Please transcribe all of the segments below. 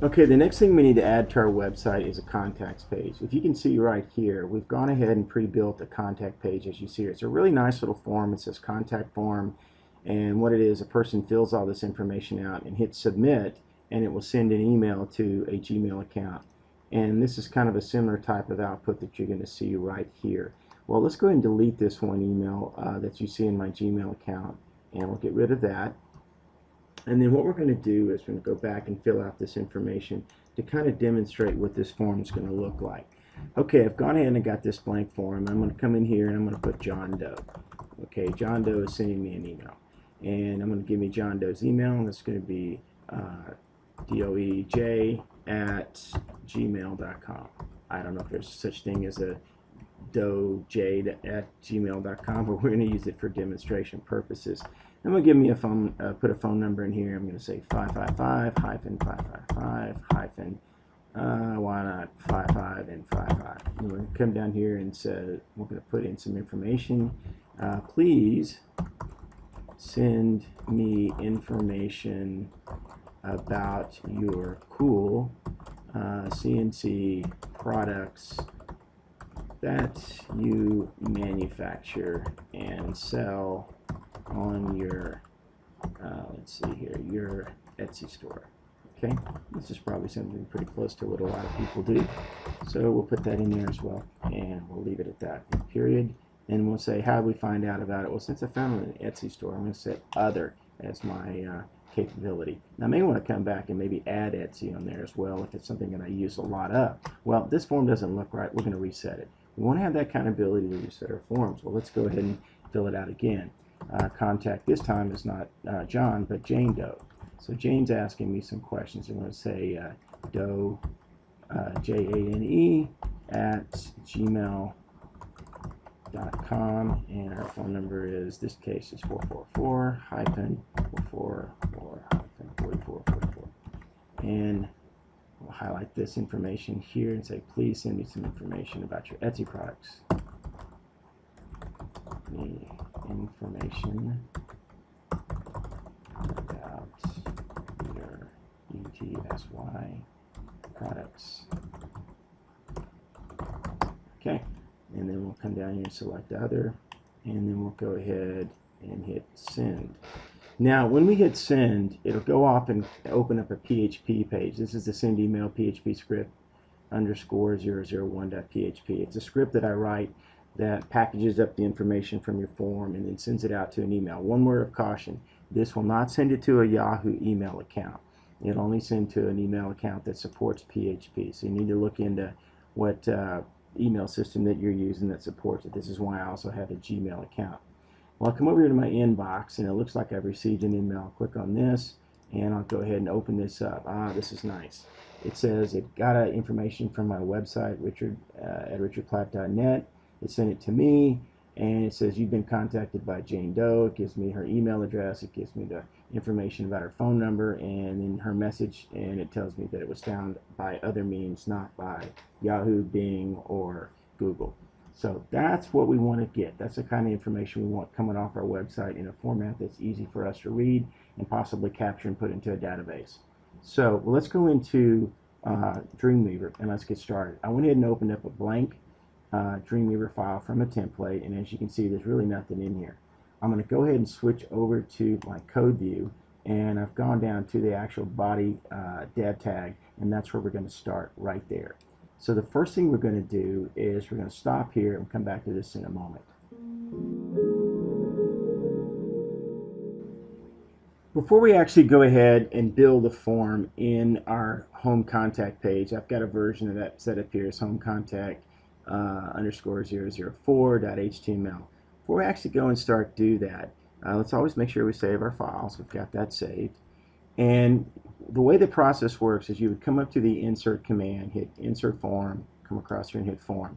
Okay, the next thing we need to add to our website is a contacts page. If you can see right here, we've gone ahead and pre-built a contact page, as you see here. It's a really nice little form. It says contact form, and what it is, a person fills all this information out and hits submit, and it will send an email to a Gmail account. And this is kind of a similar type of output that you're going to see right here. Well, let's go ahead and delete this one email that you see in my Gmail account, and we'll get rid of that. And then what we're going to do is we're going to go back and fill out this information to kind of demonstrate what this form is going to look like. Okay, I've gone ahead and got this blank form. I'm going to come in here and I'm going to put John Doe. Okay, John Doe is sending me an email. And I'm going to give me John Doe's email, and it's going to be doej@gmail.com. I don't know if there's such thing as a doej@gmail.com, but we're going to use it for demonstration purposes. I'm going to give me a phone, put a phone number in here. I'm going to say 555-555-, why not 55 and 55. We're going to come down here and say we're going to put in some information. Please send me information about your cool CNC products that you manufacture and sell on your let's see here, your Etsy store. Okay, this is probably something pretty close to what a lot of people do, so we'll put that in there as well, and we'll leave it at that, period. And we'll say, how do we find out about it? Well, since I found it in an Etsy store, I'm going to set other as my capability. Now, I may want to come back and maybe add Etsy on there as well if it's something that I use a lot of. Well, this form doesn't look right. We're going to reset it. We want to have that kind of ability to reset our forms. Well, let's go ahead and fill it out again. Contact this time is not John, but Jane Doe. So Jane's asking me some questions. I'm going to say Doe, Jane, @gmail.com, and our phone number is, this case is 444-4444. And we'll highlight this information here and say, please send me some information about your Etsy products. Information about your UTSY products. Okay, and then we'll come down here and select other, and then we'll go ahead and hit send. Now, when we hit send, it'll go off and open up a PHP page. This is the send email PHP script _001.php. It's a script that I write that packages up the information from your form and then sends it out to an email. One word of caution, this will not send it to a Yahoo email account. It'll only send to an email account that supports PHP. So you need to look into what email system that you're using that supports it. This is why I also have a Gmail account. Well, I'll come over here to my inbox, and it looks like I've received an email. I'll click on this, and I'll go ahead and open this up. Ah, this is nice. It says it got information from my website, richard@richardplatt.net. It sent it to me, and it says you've been contacted by Jane Doe. It gives me her email address. It gives me the information about her phone number and then her message, and it tells me that it was found by other means, not by Yahoo, Bing, or Google. So that's what we want to get. That's the kind of information we want coming off our website in a format that's easy for us to read and possibly capture and put into a database. So let's go into Dreamweaver, and let's get started. I went ahead and opened up a blank Dreamweaver file from a template, and as you can see, there's really nothing in here. I'm going to go ahead and switch over to my code view, and I've gone down to the actual body dev tag, and that's where we're going to start right there. So the first thing we're going to do is we're going to stop here and come back to this in a moment. Before we actually go ahead and build a form in our home contact page, I've got a version of that set up here as home contact _004.html. Before we actually go and start do that, let's always make sure we save our files. We've got that saved. And the way the process works is you would come up to the insert command, hit insert form, come across here and hit form.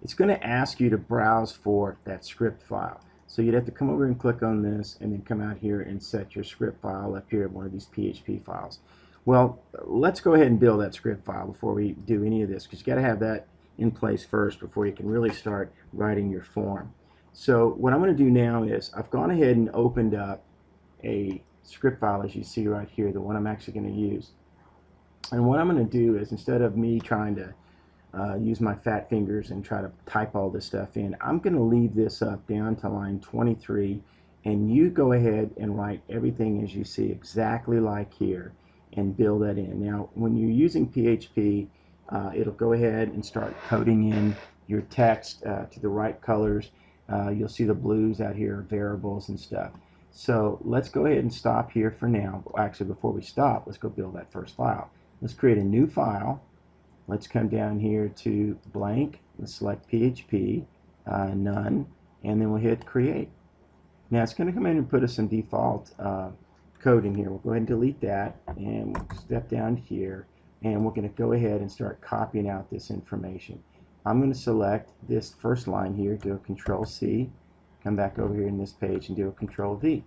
It's going to ask you to browse for that script file. So you'd have to come over and click on this and then come out here and set your script file up here in one of these PHP files. Well, let's go ahead and build that script file before we do any of this, because you've got to have that in place first before you can really start writing your form. So what I'm going to do now is I've gone ahead and opened up a script file, as you see right here, the one I'm actually going to use. And what I'm going to do is, instead of me trying to use my fat fingers and try to type all this stuff in, I'm going to leave this up down to line 23, and you go ahead and write everything as you see, exactly like here, and build that in. Now, when you're using PHP, it'll go ahead and start coding in your text to the right colors. You'll see the blues out here are variables and stuff. So let's go ahead and stop here for now. Actually, before we stop, let's go build that first file. Let's create a new file. Let's come down here to blank. Let's select PHP, none, and then we'll hit create. Now it's going to come in and put us some default code in here. We'll go ahead and delete that, and we'll step down here, and we're going to go ahead and start copying out this information. I'm going to select this first line here, do a Control C, come back over here in this page and do a Control V.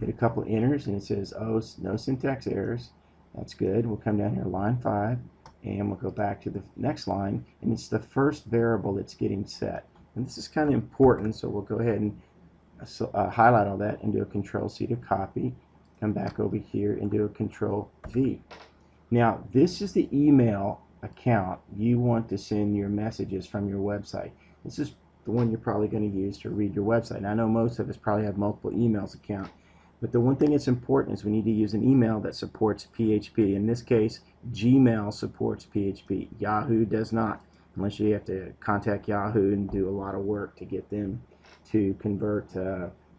Hit a couple enters and it says, oh, no syntax errors. That's good. We'll come down here, line 5, and we'll go back to the next line, and it's the first variable that's getting set. And this is kind of important, so we'll go ahead and highlight all that and do a Control C to copy. Come back over here and do a Control V. Now, this is the email account you want to send your messages from your website. This is the one you're probably going to use to read your website. And I know most of us probably have multiple emails account, but the one thing that's important is we need to use an email that supports PHP. In this case, Gmail supports PHP. Yahoo does not, unless you have to contact Yahoo and do a lot of work to get them to convert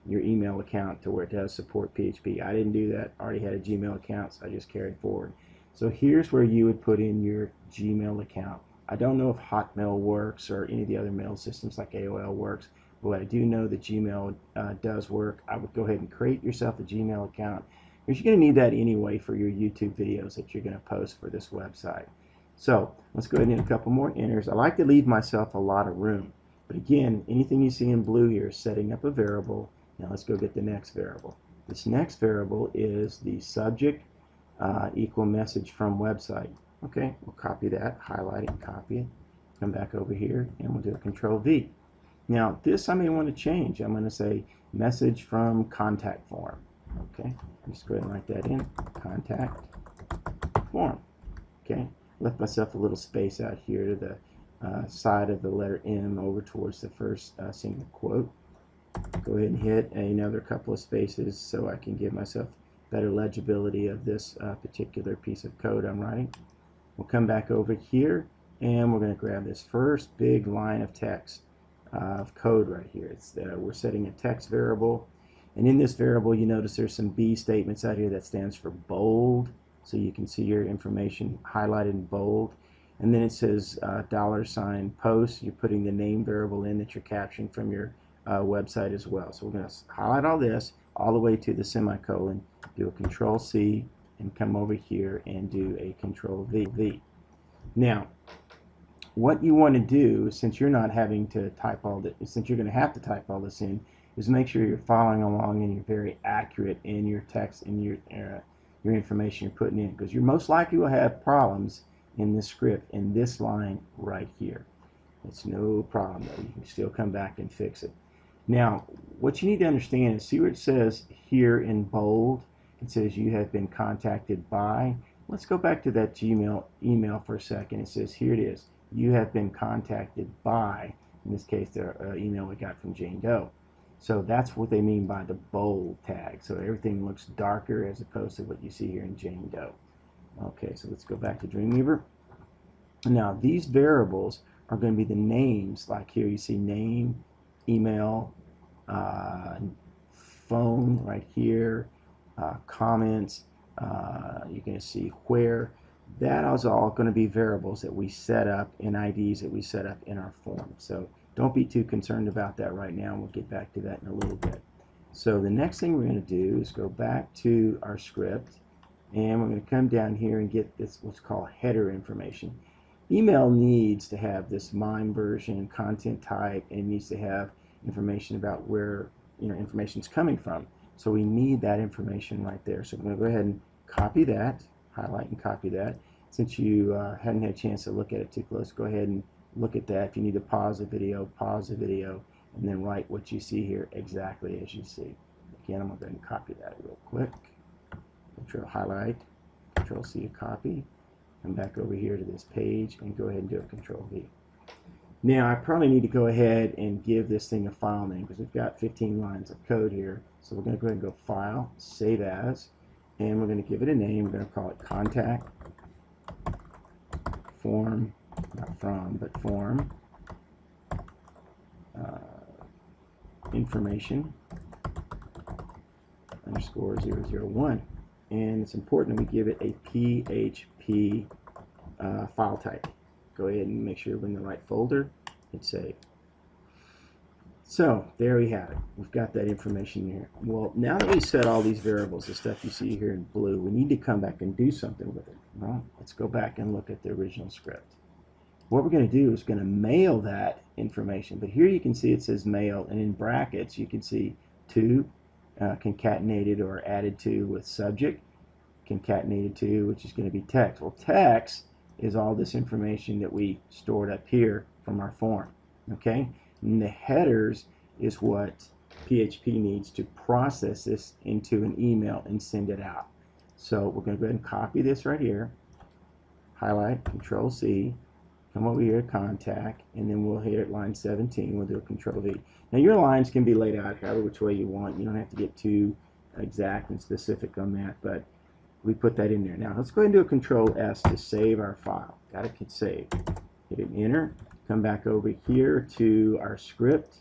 your email account to where it does support PHP. I didn't do that. I already had a Gmail account, so I just carried forward. So here's where you would put in your Gmail account. I don't know if Hotmail works or any of the other mail systems like AOL works, but I do know that Gmail does work. I would go ahead and create yourself a Gmail account, because you're going to need that anyway for your YouTube videos that you're going to post for this website. So let's go ahead and do a couple more enters. I like to leave myself a lot of room, but again, anything you see in blue here is setting up a variable. Now let's go get the next variable. This next variable is the subject equal message from website. Okay, we'll copy that, highlight it, and copy it. Come back over here, and we'll do a Control V. Now, this I may want to change. I'm going to say message from contact form. Okay, I'll just go ahead and write that in, contact form. Okay, left myself a little space out here to the side of the letter M over towards the first single quote. Go ahead and hit another couple of spaces so I can give myself better legibility of this particular piece of code I'm writing. We'll come back over here, and we're going to grab this first big line of text of code right here. It's we're setting a text variable, and in this variable you notice there's some B statements out here that stands for bold, so you can see your information highlighted in bold. And then it says $post. You're putting the name variable in that you're capturing from your website as well. So we're going to highlight all this all the way to the semicolon, do a Control C, and come over here and do a Control V. Now, what you want to do, since you're not having to type all this, since you're going to have to type all this in, is make sure you're following along and you're very accurate in your text and your information you're putting in, because you most likely will have problems in this script in this line right here. It's no problem though. You can still come back and fix it. Now, what you need to understand is, see where it says here in bold? It says you have been contacted by. Let's go back to that Gmail email for a second. It says, here it is, you have been contacted by, in this case, the email we got from Jane Doe. So that's what they mean by the bold tag. So everything looks darker as opposed to what you see here in Jane Doe. Okay, so let's go back to Dreamweaver. Now, these variables are going to be the names, like here you see name, email, phone right here, comments, you're going to see where. That is all going to be variables that we set up and IDs that we set up in our form. So don't be too concerned about that right now. We'll get back to that in a little bit. So the next thing we're going to do is go back to our script, and we're going to come down here and get this what's called header information. Email needs to have this MIME version, content type, and needs to have information about where information's coming from. So we need that information right there. So I'm going to go ahead and copy that, highlight and copy that. Since you hadn't had a chance to look at it too close, go ahead and look at that. If you need to pause the video, and then write what you see here exactly as you see. Again, I'm going to go ahead and copy that real quick. Control highlight, Control C to copy. Come back over here to this page and go ahead and do a Control V. Now I probably need to go ahead and give this thing a file name because we've got 15 lines of code here. So we're going to go ahead and go File, Save As, and we're going to give it a name. We're going to call it Contact Form, not from, but Form Information underscore 001. And it's important that we give it a PHP file type. Go ahead and make sure we're in the right folder. Hit save. So there we have it. We've got that information here. Well, now that we set all these variables, the stuff you see here in blue, we need to come back and do something with it. Well, let's go back and look at the original script. What we're going to do is going to mail that information. But here you can see it says mail, and in brackets you can see to concatenated or added to with subject, concatenated to, which is going to be text. Well, text is all this information that we stored up here from our form, okay? And the headers is what PHP needs to process this into an email and send it out. So we're going to go ahead and copy this right here, highlight, Control C, come over here to Contact, and then we'll hit line 17. We'll do a Control V. Now your lines can be laid out however which way you want. You don't have to get too exact and specific on that, but we put that in there. Now let's go ahead and do a Control S to save our file. Got to hit save. Hit enter. Come back over here to our script,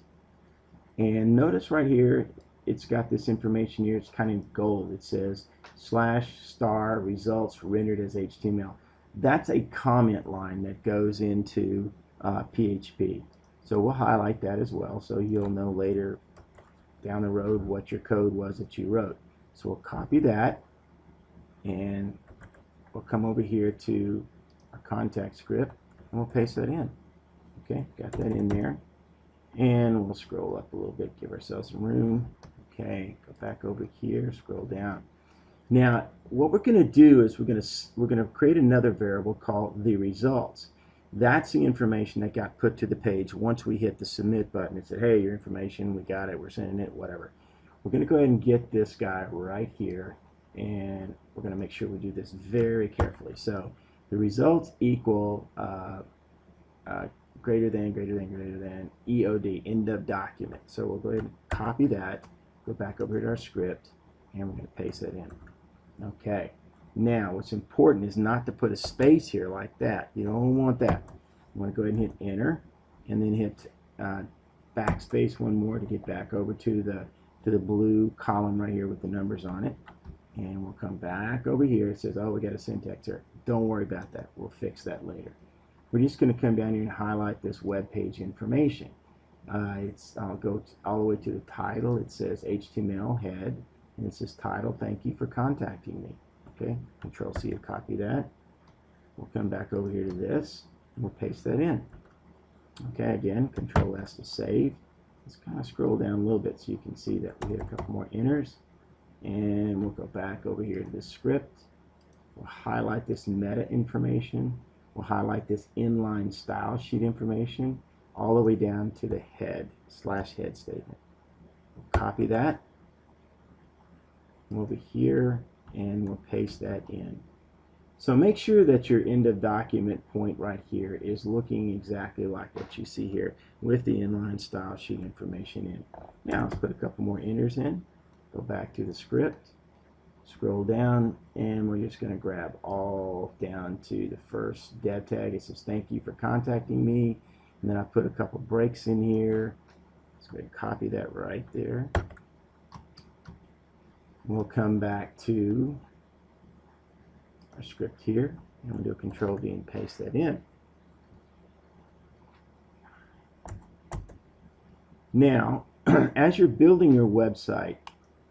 and notice right here it's got this information here. It's kind of gold. It says /* results rendered as HTML. That's a comment line that goes into PHP. So we'll highlight that as well so you'll know later down the road what your code was that you wrote. So we'll copy that and we'll come over here to our contact script and we'll paste that in. Okay, got that in there. And we'll scroll up a little bit, give ourselves some room. Okay, go back over here, scroll down. Now, what we're going to do is we're going to create another variable called the results. That's the information that got put to the page once we hit the submit button. It said, hey, your information, we got it, we're sending it, whatever. We're going to go ahead and get this guy right here, and we're going to make sure we do this very carefully. So the results equal greater than EOD, end of document. So we'll go ahead and copy that, go back over to our script, and we're going to paste that in. Okay, now what's important is not to put a space here like that. You don't want that. You want to go ahead and hit enter and then hit backspace one more to get back over to the blue column right here with the numbers on it. And we'll come back over here. It says, oh, we got a syntax error. Don't worry about that. We'll fix that later. We're just going to come down here and highlight this web page information. I'll go all the way to the title. It says HTML head. And it says title, thank you for contacting me. Okay, Control C to copy that. We'll come back over here to this and we'll paste that in. Okay, again, Control S to save. Let's kind of scroll down a little bit so you can see that we hit a couple more enters. And we'll go back over here to this script. We'll highlight this meta information. We'll highlight this inline style sheet information all the way down to the head, /head statement. We'll copy that. Over here, and we'll paste that in. So make sure that your end of document point right here is looking exactly like what you see here with the inline style sheet information in. Now let's put a couple more enters in. Go back to the script, scroll down, and we're just going to grab all down to the first dev tag. It says thank you for contacting me, and then I put a couple breaks in here. Let's go ahead and copy that right there. We'll come back to our script here, and we'll do a Control V and paste that in. Now, as you're building your website,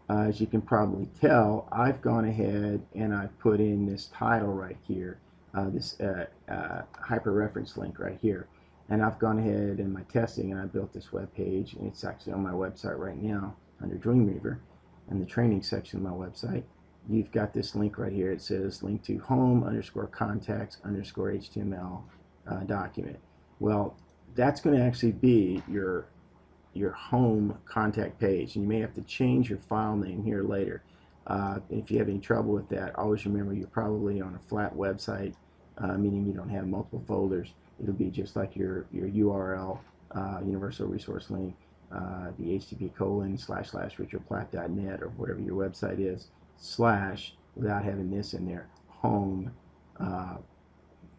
as you can probably tell, I've gone ahead and I've put in this title right here, this hyperreference link right here, and I've gone ahead in my testing and I built this web page, and it's actually on my website right now under Dreamweaver. In the training section of my website, you've got this link right here. It says link to home_contacts_html document. Well, that's going to actually be your home contact page, and you may have to change your file name here later If you have any trouble with that, always remember you're probably on a flat website, meaning you don't have multiple folders. It'll be just like your URL, universal resource link, the http://richardplatt.net or whatever your website is, / without having this in there, home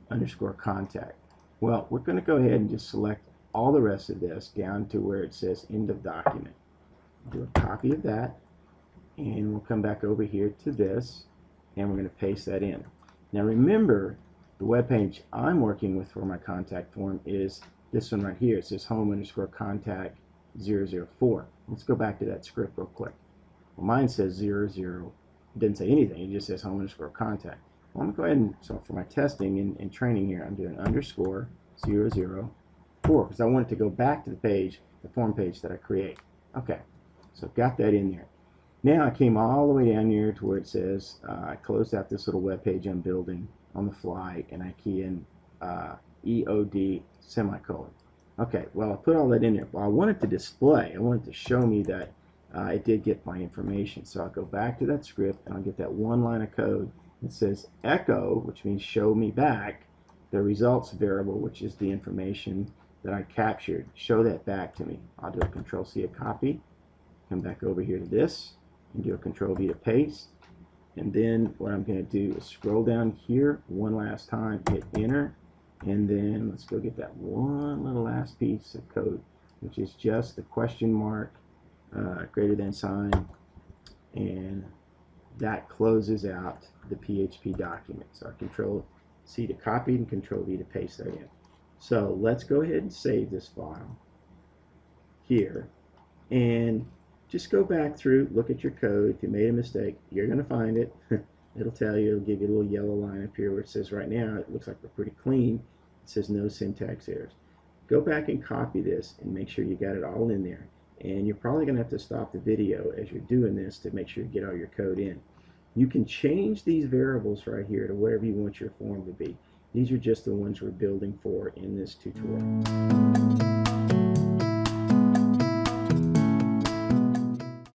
underscore contact. Well, we're going to go ahead and just select all the rest of this down to where it says end of document. Do a copy of that, and we'll come back over here to this, and we're going to paste that in. Now remember, the web page I'm working with for my contact form is this one right here. It says home underscore contact 004. Let's go back to that script real quick. Well, mine says 00. It didn't say anything. It just says home underscore contact. Well, I'm going to go ahead and, so for my testing and training here, I'm doing underscore 004 because I want it to go back to the page, the form page that I create. Okay, so I've got that in there. Now I came all the way down here to where it says I closed out this little web page I'm building on the fly, and I key in EOD semicolon. Okay, well, I put all that in there. Well, I want it to display. I want it to show me that it did get my information. So I'll go back to that script, and I'll get that one line of code that says echo, which means show me back, the results variable, which is the information that I captured. Show that back to me. I'll do a Control-C to copy, come back over here to this, and do a Control-V to paste. And then what I'm going to do is scroll down here one last time, hit Enter, and then let's go get that one little last piece of code, which is just the question mark, greater than sign, and that closes out the PHP document. So I Control-C to copy and Control-V to paste that in. So let's go ahead and save this file here, and just go back through, look at your code. If you made a mistake, you're going to find it. It'll tell you, it'll give you a little yellow line up here where it says right now it looks like we're pretty clean. It says no syntax errors. Go back and copy this and make sure you got it all in there. And you're probably going to have to stop the video as you're doing this to make sure you get all your code in. You can change these variables right here to whatever you want your form to be. These are just the ones we're building for in this tutorial.